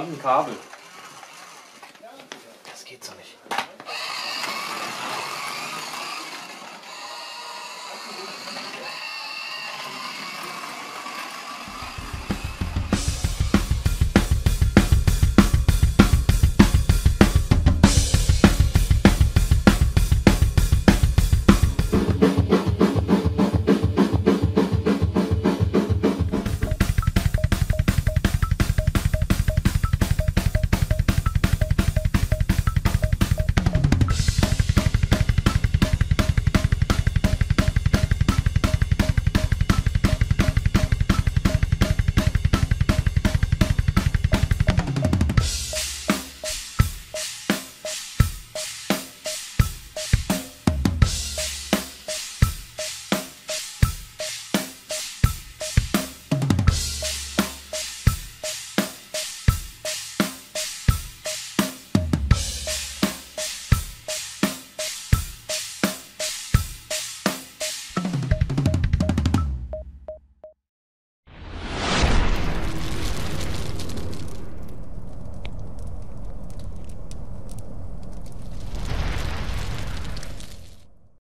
dran ein Kabel.